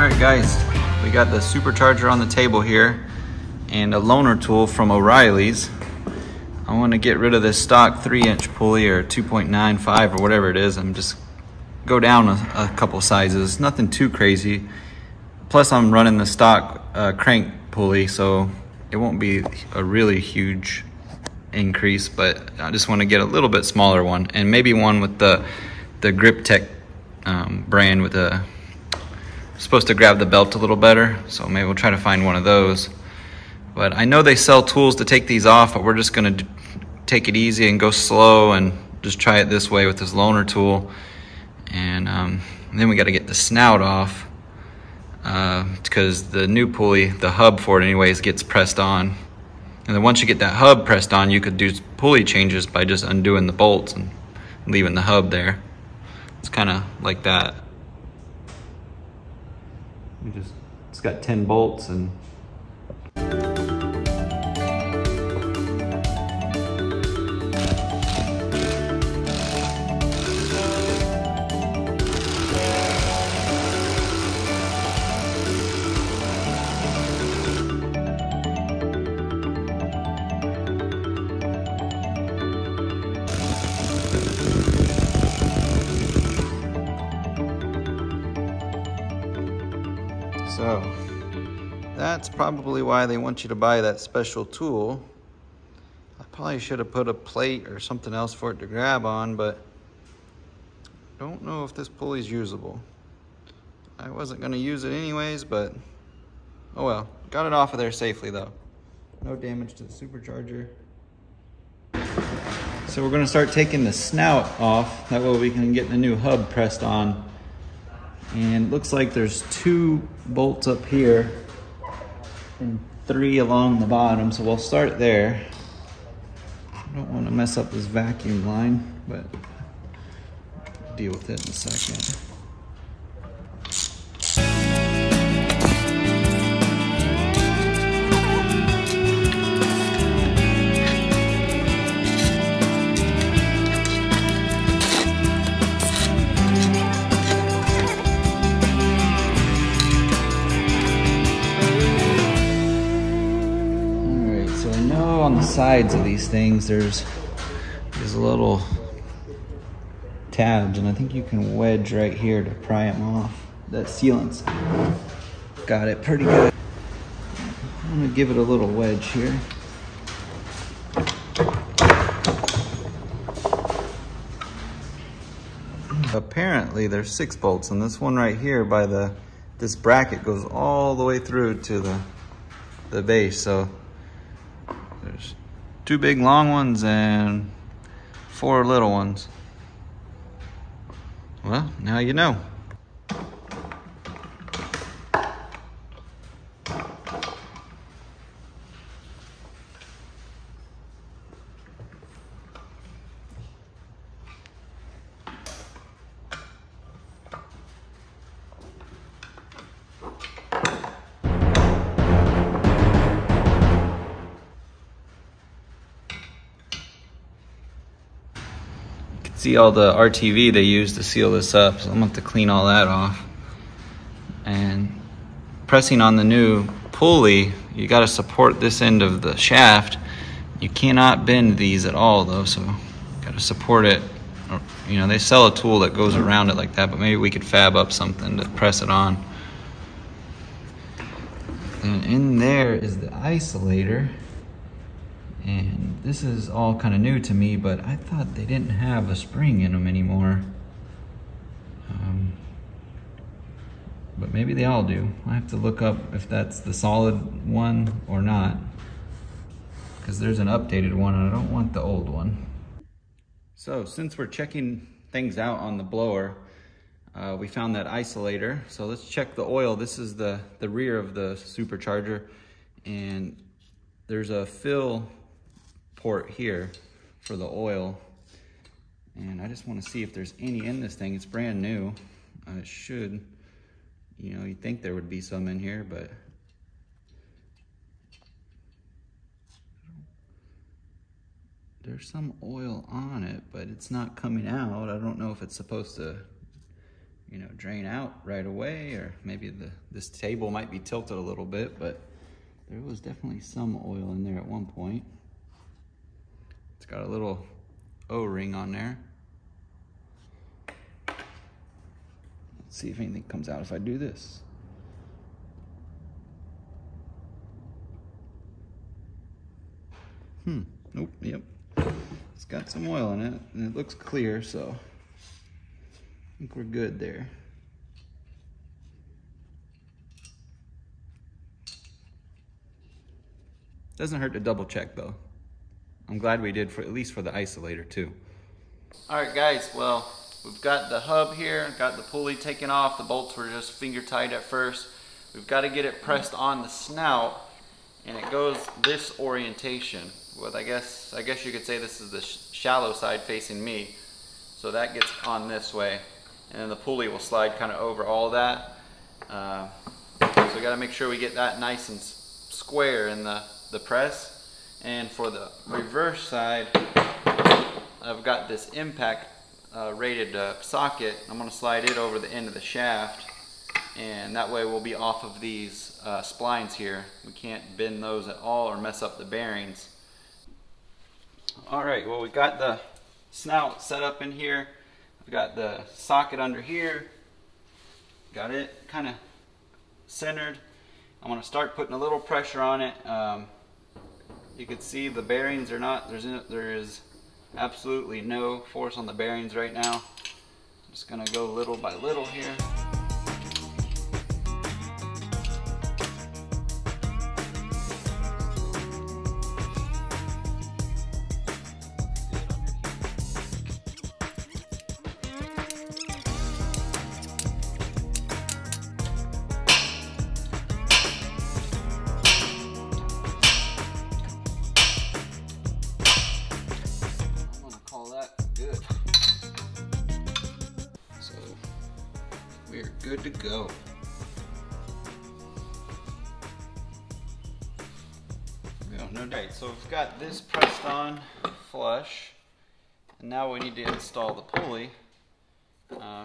Alright guys, we got the supercharger on the table here and a loaner tool from O'Reilly's. I want to get rid of this stock 3-inch pulley or 2.95 or whatever it is. I'm just go down a couple sizes, nothing too crazy. Plus I'm running the stock crank pulley, so it won't be a really huge increase, but I just want to get a little bit smaller one, and maybe one with the GripTec brand with a supposed to grab the belt a little better, so maybe we'll try to find one of those. But I know they sell tools to take these off, but we're just going to take it easy and go slow and just try it this way with this loaner tool. And then we got to get the snout off because the new pulley, the hub for it anyways, gets pressed on. And then once you get that hub pressed on, you could do pulley changes by just undoing the bolts and leaving the hub there. It's kind of like that. It's got 10 bolts and so that's probably why they want you to buy that special tool. I probably should have put a plate or something else for it to grab on, but I don't know if this pulley's usable. I wasn't going to use it anyways, but oh well. Got it off of there safely though. No damage to the supercharger. So we're going to start taking the snout off. That way we can get the new hub pressed on. And it looks like there's 2 bolts up here and 3 along the bottom, so we'll start there. I don't want to mess up this vacuum line, but I'll deal with it in a second. On the sides of these things there's these little tabs, and I think you can wedge right here to pry them off. That sealant's got it pretty good. I'm gonna give it a little wedge here. Apparently there's 6 bolts, and this one right here by this bracket goes all the way through to the base. So there's 2 big long ones and 4 little ones. Well, now you know. See all the RTV they use to seal this up, so I'm gonna have to clean all that off. And pressing on the new pulley, you gotta support this end of the shaft. You cannot bend these at all though, so you gotta support it. You know, they sell a tool that goes around it like that, but maybe we could fab up something to press it on. And in there is the isolator. And this is all kind of new to me, but I thought they didn't have a spring in them anymore. But maybe they all do. I have to look up if that's the solid one or not, because there's an updated one and I don't want the old one. So since we're checking things out on the blower, we found that isolator. So let's check the oil. This is the rear of the supercharger, and there's a fill port here for the oil, and I just want to see if there's any in this thing. It's brand new. It should, you know, you'd think there would be some in here, but there's some oil on it, but it's not coming out. I don't know if it's supposed to you know, drain out right away, or maybe this table might be tilted a little bit, but there was definitely some oil in there at one point. It's got a little O-ring on there. Let's see if anything comes out if I do this. Nope, yep. It's got some oil in it, and it looks clear, so I think we're good there. Doesn't hurt to double check though. I'm glad we did, for at least for the isolator too. All right guys, well, we've got the hub here, got the pulley taken off, the bolts were just finger tight at first. We've got to get it pressed on the snout, and it goes this orientation. Well, I guess you could say this is the shallow side facing me. So that gets on this way, and then the pulley will slide kind of over all that. So we got to make sure we get that nice and square in the press. And for the reverse side, I've got this impact rated socket. I'm going to slide it over the end of the shaft, and that way we'll be off of these splines here. We can't bend those at all or mess up the bearings. All right, well, we got the snout set up in here. I've got the socket under here. Got it kind of centered. I'm going to start putting a little pressure on it. You can see the bearings are not, there is absolutely no force on the bearings right now. I'm just going to go little by little here. We're good to go. No doubt. So we've got this pressed on flush, and now we need to install the pulley.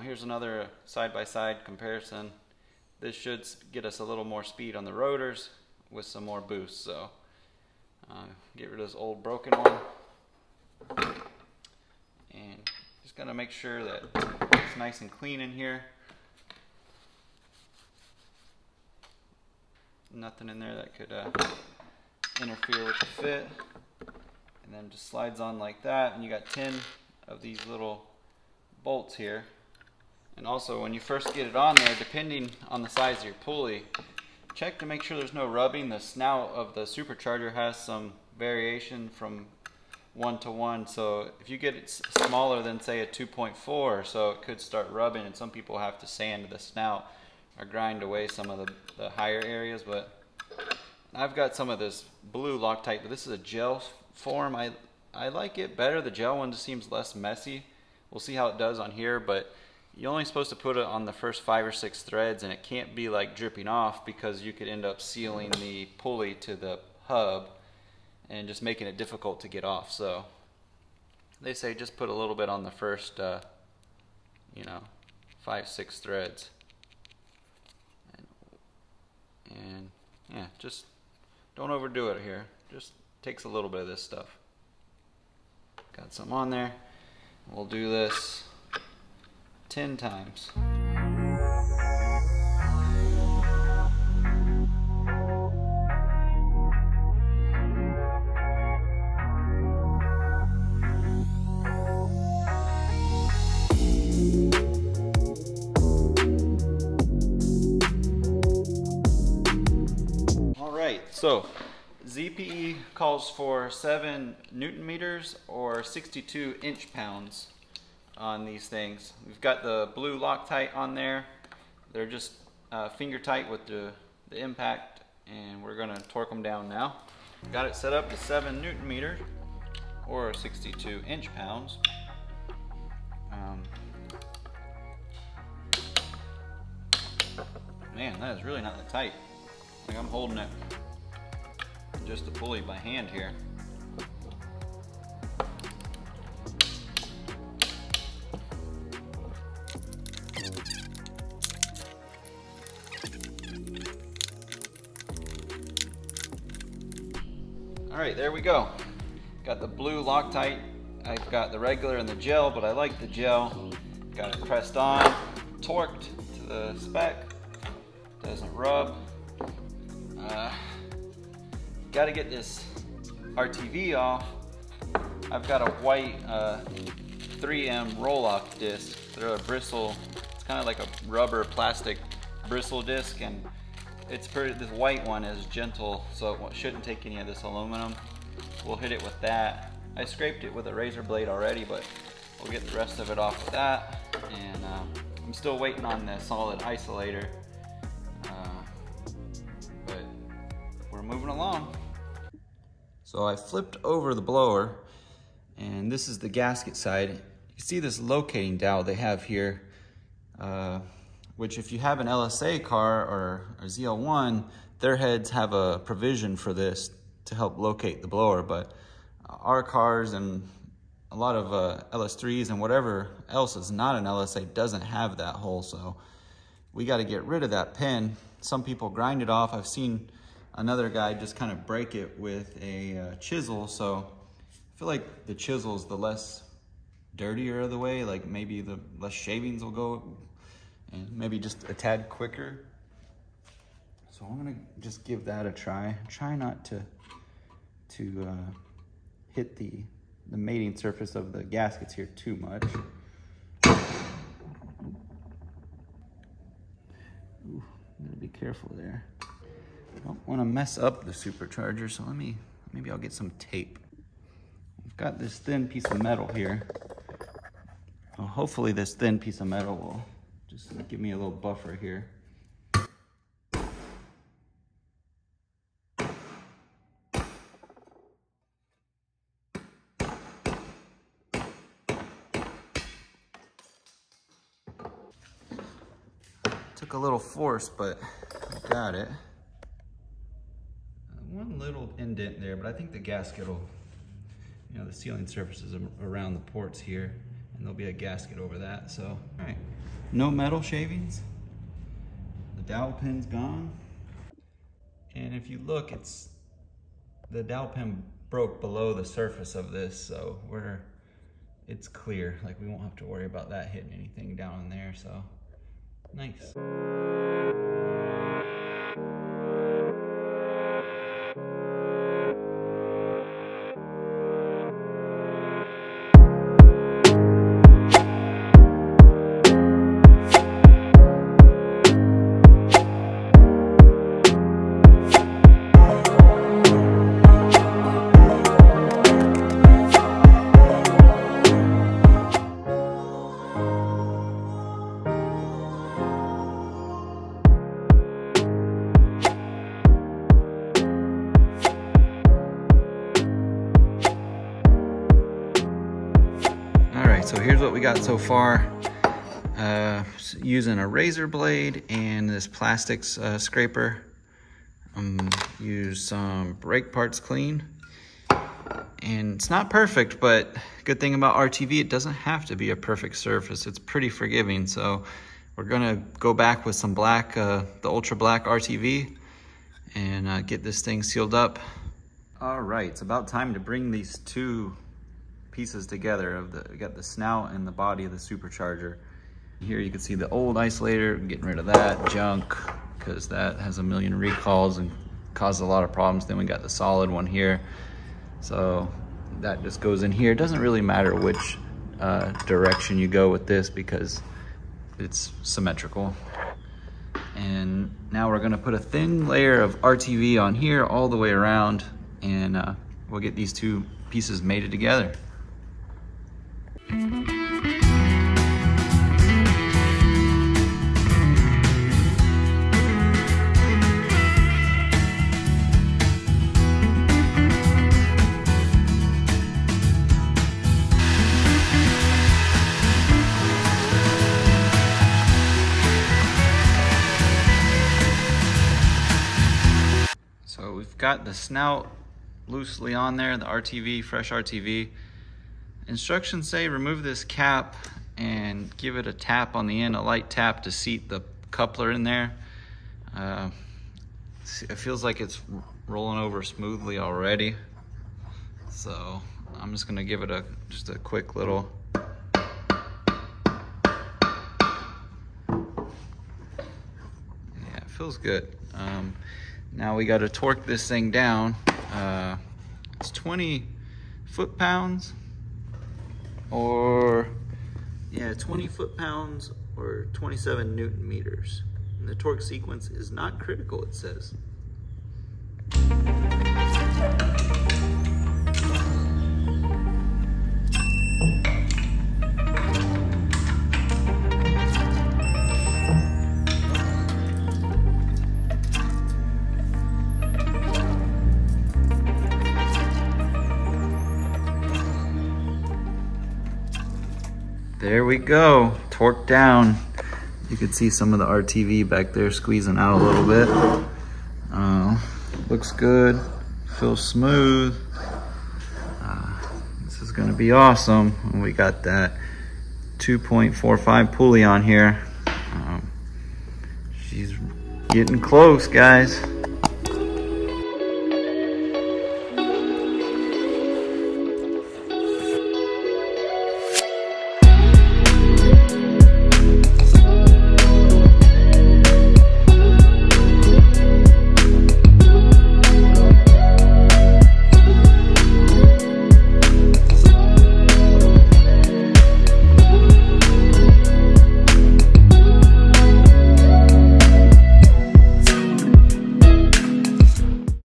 Here's another side-by-side comparison. This should get us a little more speed on the rotors with some more boost. So get rid of this old broken one, and just gotta make sure that it's nice and clean in here. Nothing in there that could interfere with the fit, and then just slides on like that, and you got 10 of these little bolts here. And also, when you first get it on there, depending on the size of your pulley, check to make sure there's no rubbing. The snout of the supercharger has some variation from 1 to 1, so if you get it smaller than say a 2.4, so it could start rubbing, and some people have to sand the snout or grind away some of the higher areas. But I've got some of this blue Loctite, but this is a gel form. I like it better. The gel one just seems less messy. We'll see how it does on here, but you're only supposed to put it on the first 5 or 6 threads, and it can't be like dripping off, because you could end up sealing the pulley to the hub and just making it difficult to get off. So they say just put a little bit on the first 5, 6 threads. And yeah, just don't overdo it here. Just takes a little bit of this stuff. Got some on there. We'll do this 10 times. So ZPE calls for 7 Newton meters or 62 inch pounds on these things. We've got the blue Loctite on there. They're just finger tight with the impact, and we're gonna torque them down now. Got it set up to 7 Newton meters or 62 inch pounds. Man, that is really not that tight. Like, I'm holding it just the pulley by hand here. All right, there we go. Got the blue Loctite. I've got the regular and the gel, but I like the gel. Got it pressed on, torqued to the spec. Doesn't rub. Got to get this RTV off. I've got a white 3M roll-off disc. They're a bristle. It's kind of like a rubber plastic bristle disc, and it's pretty. This white one is gentle, so it shouldn't take any of this aluminum. We'll hit it with that. I scraped it with a razor blade already, but we'll get the rest of it off with that. And I'm still waiting on the solid isolator, but we're moving along. So I flipped over the blower, and this is the gasket side. You see this locating dowel they have here, which if you have an LSA car or ZL1, their heads have a provision for this to help locate the blower. But our cars and a lot of LS3s and whatever else is not an LSA doesn't have that hole, so we got to get rid of that pin. Some people grind it off. I've seen another guy just kind of break it with a chisel, so I feel like the chisel's the less dirtier of the way, like maybe the less shavings will go and maybe just a tad quicker. So I'm gonna just give that a try. Try not to hit the mating surface of the gaskets here too much. Ooh, I'm gonna be careful there. I don't wanna mess up the supercharger, so maybe I'll get some tape. I've got this thin piece of metal here. Well, hopefully this thin piece of metal will just give me a little buffer here. Took a little force, but I got it. One little indent there, but I think the gasket will, you know, the sealing surface is around the ports here, and there'll be a gasket over that, so. All right, no metal shavings. The dowel pin's gone. And if you look, it's, the dowel pin broke below the surface of this, so it's clear. Like, we won't have to worry about that hitting anything down in there, so, nice. So here's what we got so far, using a razor blade and this plastics scraper. Used some brake parts clean, and it's not perfect, but good thing about RTV, it doesn't have to be a perfect surface. It's pretty forgiving. So we're gonna go back with some black, the ultra black RTV, and get this thing sealed up. All right, it's about time to bring these two pieces together. We got the snout and the body of the supercharger. Here you can see the old isolator. I'm getting rid of that junk because that has a million recalls and caused a lot of problems. Then we got the solid one here, so that just goes in here. It doesn't really matter which direction you go with this because it's symmetrical. And now we're going to put a thin layer of RTV on here all the way around, and we'll get these two pieces mated together. Mm-hmm. So we've got the snout loosely on there, the RTV, fresh RTV. Instructions say remove this cap and give it a tap on the end, a light tap to seat the coupler in there. It feels like it's rolling over smoothly already. So I'm just gonna give it a just a quick little. Yeah, it feels good. Now we got to torque this thing down. It's 20 foot-pounds, or yeah, 20 foot-pounds or 27 newton meters. And the torque sequence is not critical, it says. There we go, torque down. You could see some of the RTV back there squeezing out a little bit. Looks good, feels smooth. This is gonna be awesome. And we got that 2.45 pulley on here. She's getting close, guys.